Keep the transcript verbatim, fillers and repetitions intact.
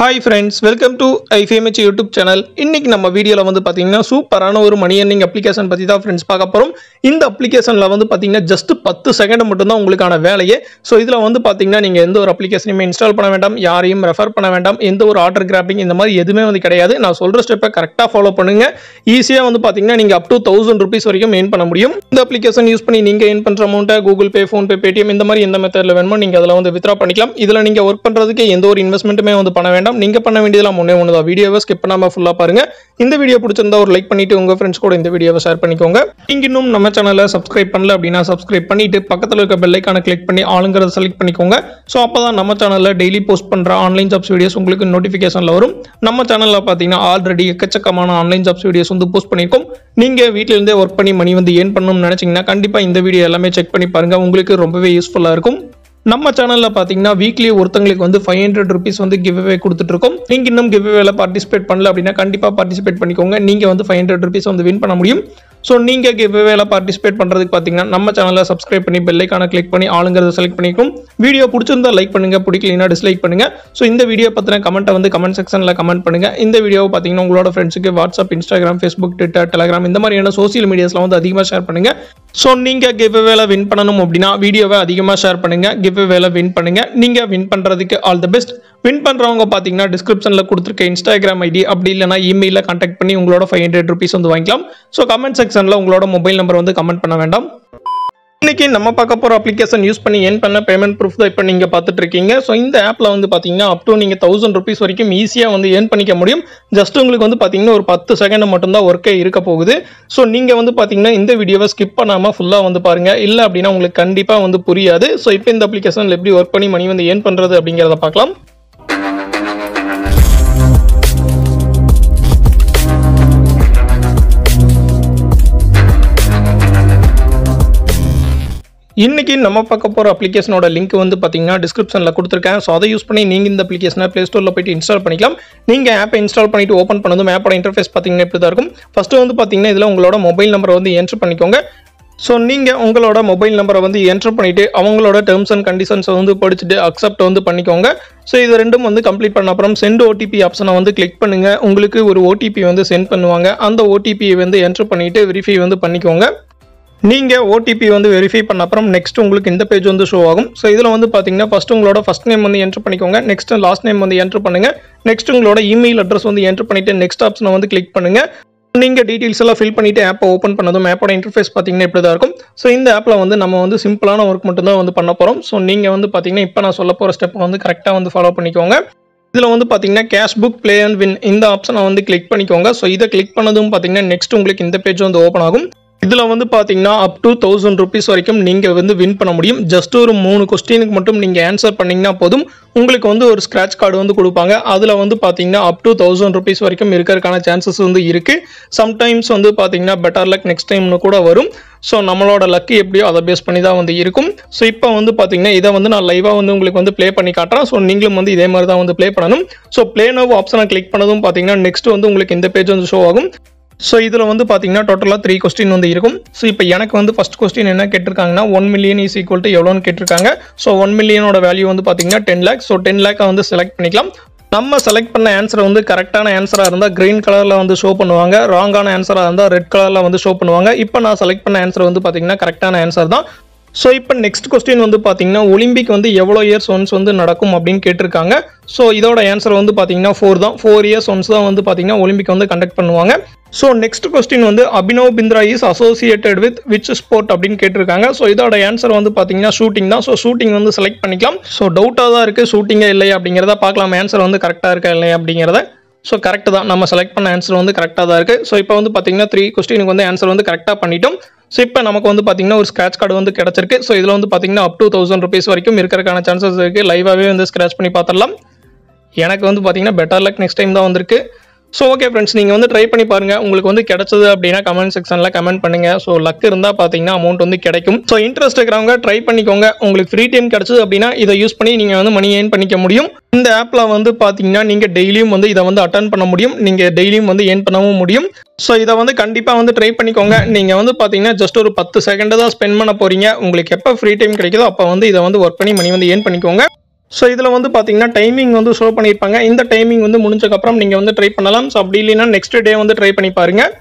Hi friends, welcome to I F M H YouTube channel. இன்னைக்கு நம்ம வீடியோல வந்து பாத்தீங்கன்னா சூப்பரான ஒரு மணி earning application பத்தி தான் friends பார்க்க போறோம். இந்த applicationல வந்து பாத்தீங்கன்னா just ten செகண்ட் மட்டும் தான் உங்களுக்கான வேலையே. சோ இதுல வந்து பாத்தீங்கன்னா நீங்க எந்த ஒரு applicationயையும் install பண்ண வேண்டாம், யாரையும் refer பண்ண வேண்டாம், எந்த ஒரு order grabbing இந்த மாதிரி எதுமே வந்து கிடையாது. நான் சொல்ற ஸ்டெப்பை கரெக்ட்டா follow பண்ணுங்க. ஈஸியா வந்து பாத்தீங்கன்னா நீங்க up to one thousand rupees வரைக்கும் earn பண்ண முடியும். இந்த application யூஸ் பண்ணி நீங்க earn பண்ற amount-ஐ Google Pay, Phone Pay, Paytm இந்த மாதிரி எந்த மெத்தட்ல வேணுமோ நீங்க அதல வந்து withdraw பண்ணிக்கலாம். இதல நீங்க work பண்றதுக்கு எந்த ஒரு investment-மே வந்து பண்ண வேண்டாம். நீங்க பண்ண வேண்டியதெல்லாம் ஒண்ணே ஒண்ணுதா. வீடியோவை skip பண்ணாம ஃபுல்லா பாருங்க. இந்த வீடியோ பிடிச்சிருந்தா ஒரு லைக் பண்ணிட்டு உங்க फ्रेंड्स கூட இந்த வீடியோவை ஷேர் பண்ணிக்கோங்க. நீங்க இன்னும் நம்ம சேனலை subscribe பண்ணல அப்படினா subscribe பண்ணிட்டு பக்கத்துல இருக்க பெல் ஐகானை click பண்ணி ஆளுங்கறத செலக்ட் பண்ணிக்கோங்க. சோ அப்பதான் நம்ம சேனல்ல ডেইলি போஸ்ட் பண்ற ஆன்லைன் ஜாப்ஸ் வீடியோஸ் உங்களுக்கு நோட்டிஃபிகேஷன்ல வரும். நம்ம சேனல்ல பாத்தீங்கன்னா ஆல்ரெடி எக்கச்சக்கமான ஆன்லைன் ஜாப்ஸ் வீடியோஸ் வந்து போஸ்ட் பண்ணிருக்கோம். நீங்க வீட்ல இருந்தே வர்க் பண்ணி மணி வந்து earn பண்ணனும்னு நினைச்சீங்கன்னா கண்டிப்பா இந்த வீடியோ எல்லாமே செக் பண்ணி பாருங்க. உங்களுக்கு ரொம்பவே யூஸ்புல்லா இருக்கும். நம்ம சேனல்ல பாத்தீங்கன்னா வீக்லி ஒருத்தங்களுக்கு வந்து five hundred rupees வந்து giveaway கொடுத்துட்டு இருக்கோம். நீங்க இன்னும் giveawayல participate பண்ணல அப்படினா கண்டிப்பா participate பண்ணிக்கோங்க. நீங்க வந்து five hundred rupees வந்து வின் பண்ண முடியும். சோ நீங்க giveawayல participate பண்றதுக்கு பாத்தீங்கன்னா நம்ம சேனலை subscribe பண்ணி பெல் ஐகானை click பண்ணி ஆளுங்கறத செலக்ட் பண்ணிக்கோங்க. வீடியோ பிடிச்சிருந்தா லைக் பண்ணுங்க, பிடிக்கலனா டிஸ்லைக் பண்ணுங்க. சோ இந்த வீடியோ பத்தின கமெண்ட்டை வந்து கமெண்ட் செக்ஷன்ல கமெண்ட் பண்ணுங்க. இந்த வீடியோவை பாத்தீங்கன்னா உங்களோட ஃப்ரெண்ட்ஸ்க்கு WhatsApp, Instagram, Facebook, Twitter, Telegram இந்த மாதிரியான சோஷியல் மீடியாஸ்ல வந்து அதிகமா ஷேர் பண்ணுங்க. சோ நீங்க giveawayல வின் பண்ணனும் அப்படினா வீடியோவை அதிகமா ஷேர் பண்ணுங்க, giveawayல வின் பண்ணுங்க. நீங்க வின் பண்றதுக்கு ஆல் தி பெஸ்ட். வின் பண்றவங்க பாத்தீங்கன்னா டிஸ்கிரிப்ஷன்ல கொடுத்திருக்க Instagram ஐடி அப்படி இல்லனா இமெயில்ல கான்டாக்ட் பண்ணி உங்களோட five hundred rupees வந்து வாங்கிக்கலாம். சோ கமெண்ட் செக்ஷன்ல உங்களோட மொபைல் நம்பர் வந்து கமெண்ட் பண்ண வேண்டாம். இன்னைக்கு நம்ம பார்க்க போற application யூஸ் பண்ணி earn பண்ண payment proof தான் இப்போ நீங்க பார்த்துட்டு இருக்கீங்க. சோ இந்த appல வந்து பாத்தீங்கன்னா up to நீங்க one thousand rupees வரைக்கும் ஈஸியா வந்து earn பண்ணிக்க முடியும். ஜஸ்ட் உங்களுக்கு வந்து பாத்தீங்கன்னா ஒரு ten செகண்ட் மட்டும் தான் work இருக்க போகுது. சோ நீங்க வந்து பாத்தீங்கன்னா இந்த வீடியோவை skip பண்ணாம ஃபுல்லா வந்து பாருங்க. இல்ல அப்படினா உங்களுக்கு கண்டிப்பா வந்து புரியாது. சோ இப்போ இந்த applicationல எப்படி work பண்ணி மணி வந்து earn பண்றது அப்படிங்கறத பார்க்கலாம். இன்னைக்கு நம்ம பார்க்க போற அப்ளிகேஷனோட லிங்க் வந்து பாத்தீங்கன்னா டிஸ்கிரிப்ஷன்ல கொடுத்திருக்கேன். சோ அதை யூஸ் பண்ணி நீங்க இந்த அப்ளிகேஷனை Play Storeல போய் இன்ஸ்டால் பண்ணிக்கலாம். நீங்க ஆப்பை இன்ஸ்டால் பண்ணிட்டு ஓபன் பண்ணதும் ஆப்போட இன்டர்ஃபேஸ் பாத்தீங்கன்னா இப்படி தான் இருக்கும். ஃபர்ஸ்ட் வந்து பாத்தீங்கன்னா இதல உங்களோட மொபைல் நம்பர் வந்து என்டர் பண்ணிக்கோங்க. சோ நீங்க உங்களோட மொபைல் நம்பரை வந்து என்டர் பண்ணிட்டு அவங்களோட terms and conditions வந்து படிச்சிட்டு accept வந்து பண்ணிக்கோங்க. சோ இது ரெண்டும் வந்து கம்ப்ளீட் பண்ண அப்புறம் சென்ட் O T P ஆப்ஷனை வந்து கிளிக் பண்ணுங்க. உங்களுக்கு ஒரு O T P வந்து சென்ட் பண்ணுவாங்க. அந்த O T P வந்து என்டர் பண்ணிட்டு வெரிஃபை வந்து பண்ணிக்கோங்க. நீங்க O T P வந்து வெரிஃபை பண்ண அப்புறம் நெக்ஸ்ட் உங்களுக்கு இந்த பேஜ் வந்து ஷோ ஆகும். சோ இதுல வந்து பாத்தீங்கன்னா ஃபர்ஸ்ட் உங்களோட ஃபர்ஸ்ட் நேம் வந்து என்டர் பண்ணிக்கோங்க. நெக்ஸ்ட் லாஸ்ட் நேம் வந்து என்டர் பண்ணுங்க. நெக்ஸ்ட் உங்களோட இமெயில் அட்ரஸ் வந்து என்டர் பண்ணிட்டு நெக்ஸ்ட் ஆப்ஷனை வந்து கிளிக் பண்ணுங்க. நீங்க டீடைல்ஸ் எல்லாம் ஃபில் பண்ணிட்டு ஆப்பை ஓபன் பண்ணதும் ஆப்போட இன்டர்ஃபேஸ் பாத்தீங்கன்னா இப்படி தான் இருக்கும். சோ இந்த ஆப்ல வந்து நம்ம வந்து சிம்பிளான வொர்க் மட்டும் தான் வந்து பண்ண போறோம். சோ நீங்க வந்து பாத்தீங்கன்னா இப்போ நான் சொல்ல போற ஸ்டெப்பை வந்து கரெக்ட்டா வந்து ஃபாலோ பண்ணிக்கோங்க. இதுல வந்து பாத்தீங்கன்னா cash book play and win இந்த ஆப்ஷனை வந்து கிளிக் பண்ணிக்கோங்க. சோ இத கிளிக் பண்ணதும் பாத்தீங்கன்னா நெக்ஸ்ட் உங்களுக்கு இந்த பேஜ் வந்து ஓபன் ஆகும். இதுல வந்து பாத்தீங்கன்னா up to one thousand rupees வரைக்கும் நீங்க வந்து win பண்ண முடியும். just ஒரு மூணு क्वेश्चनக்கு மட்டும் நீங்க ஆன்சர் பண்ணீங்கன்னா போதும் உங்களுக்கு வந்து ஒரு ஸ்கிராட்ச் கார்டு வந்து கொடுப்பாங்க. அதுல வந்து பாத்தீங்கன்னா up to one thousand rupees வரைக்கும் இருக்கறதுக்கான chances வந்து இருக்கு. sometimes வந்து பாத்தீங்கன்னா better luck next time னு கூட வரும். சோ நம்மளோட லக் எப்படியோ அத பேஸ் பண்ணி தான் வந்து இருக்கும். சோ இப்போ வந்து பாத்தீங்கன்னா இத வந்து நான் லைவா வந்து உங்களுக்கு வந்து ப்ளே பண்ணி காட்றேன். சோ நீங்களும் வந்து இதே மாதிரி தான் வந்து ப்ளே பண்ணனும். சோ ப்ளே நவ ஆப்ஷனை கிளிக் பண்ணதும் பாத்தீங்கன்னா நெக்ஸ்ட் வந்து உங்களுக்கு இந்த பேஜ் வந்து ஷோ ஆகும். சோ இதுல வந்து பாத்தீங்கன்னா டோட்டலா three क्वेश्चन வந்து இருக்கும். சோ இப்போ எனக்கு வந்து first क्वेश्चन என்ன கேட்டிருக்காங்கன்னா one million is equal to எவ்வளவுன்னு கேட்டிருக்காங்க. சோ one millionோட வேல்யூ வந்து பாத்தீங்கன்னா ten lakh. சோ ten lakh-ஐ வந்து செலக்ட் பண்ணிக்கலாம். நம்ம செலக்ட் பண்ண ஆன்சர் வந்து கரெக்ட்டான ஆன்சரா இருந்தா green கலர்ல வந்து ஷோ பண்ணுவாங்க. ராங்கான ஆன்சரா இருந்தா red கலர்ல வந்து ஷோ பண்ணுவாங்க. இப்போ நான் செலக்ட் பண்ண ஆன்சர் வந்து பாத்தீங்கன்னா கரெக்ட்டான ஆன்சர் தான். சோ இப்போ நெக்ஸ்ட் क्वेश्चन வந்து பாத்தீங்கன்னா ஒலிம்பிக் வந்து எவ்வளவு இயர்ஸ் ஒன்ஸ் வந்து நடக்கும் அப்படிን கேட்டிருக்காங்க. சோ இதோட ஆன்சர் வந்து பாத்தீங்கன்னா four தான். four இயர்ஸ் ஒன்ஸ் தான் வந்து பாத்தீங்கன்னா ஒலிம்பிக் வந்து கண்டக்ட் பண்ணுவாங்க. சோ நெக்ஸ்ட் क्वेश्चन வந்து Abhinav Bindra is associated with which sport அப்படிን கேட்டிருக்காங்க. சோ இதோட ஆன்சர் வந்து பாத்தீங்கன்னா ஷூட்டிங் தான். சோ ஷூட்டிங் வந்து செலக்ட் பண்ணிக்கலாம். சோ டவுட்டா தான் இருக்கு ஷூட்டிங்கா இல்லையா அப்படிங்கறத பார்க்கலாம். ஆன்சர் வந்து கரெக்ட்டா இருக்கா இல்லையா அப்படிங்கறத. சோ கரெக்ட் தான், நம்ம செலக்ட் பண்ண ஆன்சர் வந்து கரெக்ட்டா தான் இருக்கு. சோ இப்போ வந்து பாத்தீங்கன்னா three क्वेश्चनக்கு வந்து ஆன்சர் வந்து கரெக்ட்டா பண்ணிட்டோம். சோ இப்போ நமக்கு வந்து பாத்தீங்கன்னா ஒரு ஸ்கிராட்ச் கார்டு வந்து கிடைச்சிருக்கு. சோ இதுல வந்து பாத்தீங்கன்னா up to one thousand rupees வரைக்கும் இருக்கறதுக்கான chances இருக்கு. லைவாவே வந்து ஸ்கிராட்ச் பண்ணி பார்த்தறலாம். எனக்கு வந்து பாத்தீங்கன்னா better luck next time தான் வந்திருக்கு. சோ ஓகே फ्रेंड्स, நீங்க வந்து ட்ரை பண்ணி பாருங்க. உங்களுக்கு வந்து கிடைச்சது அப்படினா கமெண்ட் செக்ஷன்ல கமெண்ட் பண்ணுங்க. சோ லக் இருந்தா பாத்தீங்கன்னா அமௌண்ட் வந்து கிடைக்கும். சோ இன்ட்ரஸ்ட் இருக்கறவங்க ட்ரை பண்ணிக்கோங்க. உங்களுக்கு ஃப்ரீ டைம் கிடைச்சது அப்படினா இத யூஸ் பண்ணி நீங்க வந்து மணி earn பண்ணிக்க முடியும். இந்த ஆப்ல வந்து பாத்தீங்கன்னா நீங்க டெய்லியும் வந்து இத வந்து அட்டெண்ட் பண்ண முடியும். நீங்க டெய்லியும் வந்து earn பண்ணவும் முடியும். சோ இத வந்து கண்டிப்பா வந்து ட்ரை பண்ணிக்கோங்க. நீங்க வந்து பாத்தீங்கன்னா just ஒரு ten செகண்ட் தான் ஸ்பென்ட் பண்ண போறீங்க. உங்களுக்கு எப்ப ஃப்ரீ டைம் கிடைக்குதோ அப்ப வந்து இத வந்து வொர்க் பண்ணி மணி வந்து earn பண்ணிக்கோங்க. So this is the timing வந்து show பண்ணிருப்பாங்க இந்த டைமிங் வந்து முடிஞ்சதுக்கு அப்புறம் நீங்க வந்து ட்ரை பண்ணலாம் சோ அப்படி இல்லனா next day வந்து ட்ரை பண்ணி பாருங்க